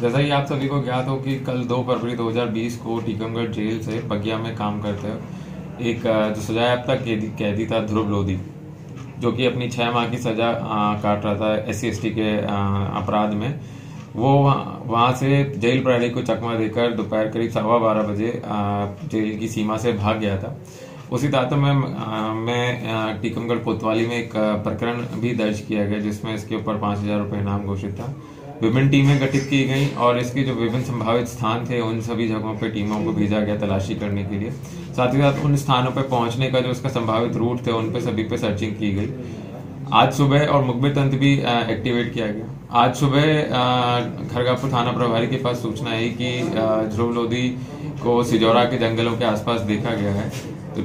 जैसा ही आप सभी को ज्ञात हो कि कल 2 फरवरी 2020 को टीकमगढ़ जेल से बगिया में काम करते हुए एक जो सजायाफ्ता कैदी था ध्रुव लोधी, जो कि अपनी 6 माह की सजा काट रहा था SC/ST के अपराध में, वो वहाँ से जेल प्रहरी को चकमा देकर दोपहर करीब 12:15 बजे जेल की सीमा से भाग गया था। उसी तातम में टीकमगढ़ कोतवाली में एक प्रकरण भी दर्ज किया गया जिसमें इसके ऊपर 5,000 रुपये इनाम घोषित था। विभिन्न टीमें गठित की गई और इसके जो विभिन्न संभावित स्थान थे उन सभी जगहों पर टीमों को भेजा गया तलाशी करने के लिए। साथ ही साथ उन स्थानों पर पहुंचने का जो उसका संभावित रूट थे उन पर सभी पे सर्चिंग की गई आज सुबह, और मुखबिर तंत्र भी एक्टिवेट किया गया। आज सुबह खरगापुर थाना प्रभारी के पास सूचना आई कि ध्रुव लोधी को सिजौरा के जंगलों के आसपास देखा गया है, तो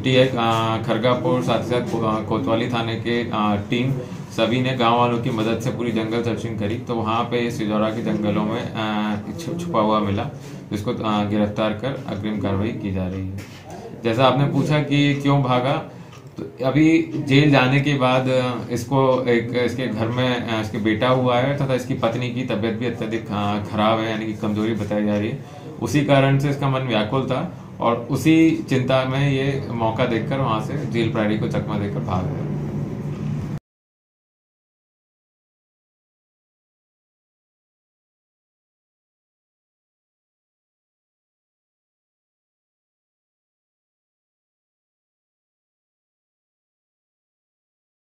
खरगापुर साथ ही साथ कोतवाली थाने के टीम सभी ने गांव वालों की मदद से पूरी जंगल सर्चिंग करी, तो वहां पे सिजौरा के जंगलों में छुपा हुआ मिला, जिसको गिरफ्तार कर अग्रिम कार्रवाई की जा रही है। जैसा आपने पूछा कि क्यों भागा, तो अभी जेल जाने के बाद इसको इसके घर में इसके बेटा हुआ है तथा इसकी पत्नी की तबीयत भी अत्यधिक खराब है, यानी कि कमजोरी बताई जा रही है। उसी कारण से इसका मन व्याकुल था और उसी चिंता में ये मौका देखकर वहाँ से जेल प्रहरी को चकमा देकर भाग गया।